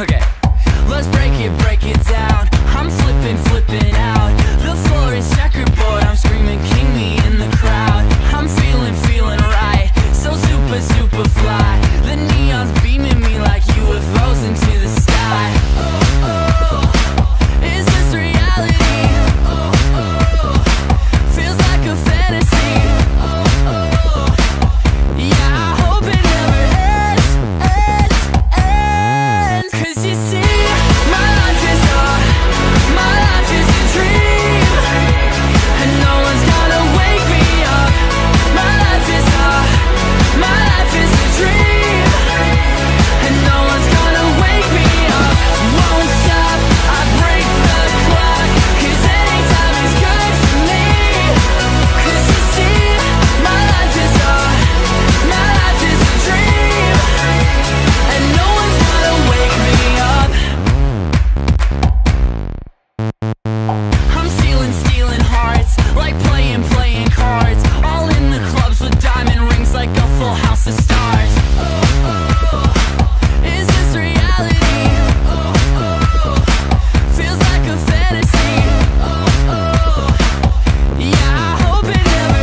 Okay, let's break it down. I'm flipping out. The floor is checkerboard. I'm screaming, king me in the crowd. I'm feeling right. So super fly. The neon's beaming me like UFOs into the sky. Oh, is this reality? Oh, feels like a fantasy. Oh, yeah, I hope it never ends. Cause you see, my life is a dream, and no one's gonna wake me up. My life is a, my life is a dream, and no one's gonna wake me up. Won't stop, I break the clock, cause anytime is good for me. Cause you see, my life is a, my life is a dream, and no one's gonna wake me up. I'm stealing hearts, like playing cards. All in the clubs with diamond rings, like a full house of stars. Oh, is this reality? Oh, feels like a fantasy. Oh, yeah, I hope it never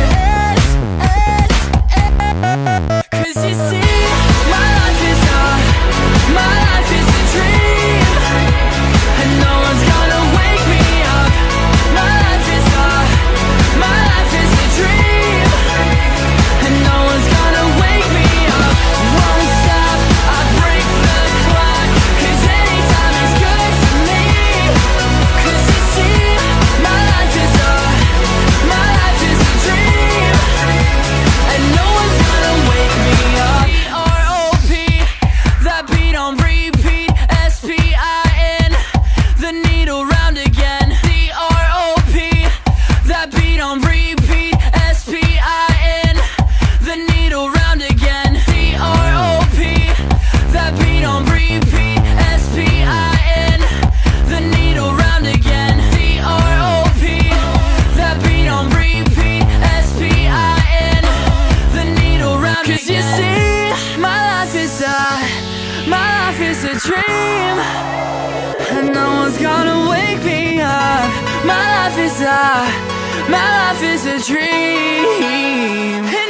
ends. Cause you see, my life is a, my life is a dream, and no one's gonna wake me up. My life is a, my life is a dream, and no one's gonna wake me up. Won't stop, I break the clock, cause anytime is good for me. Cause you see, my life is a, my life is a dream, and no one's gonna wake me up. ROP, that beat on repeat. SPIN, the needle round again. DROP, that beat on repeat. SPIN, the needle round again. DROP, that beat on repeat. SPIN, the needle round again. DROP, that beat on repeat. SPIN, the needle round again. Cause you see, my life is a, my life is a dream, and no one's gonna wake me up. My life is a, my life is a dream.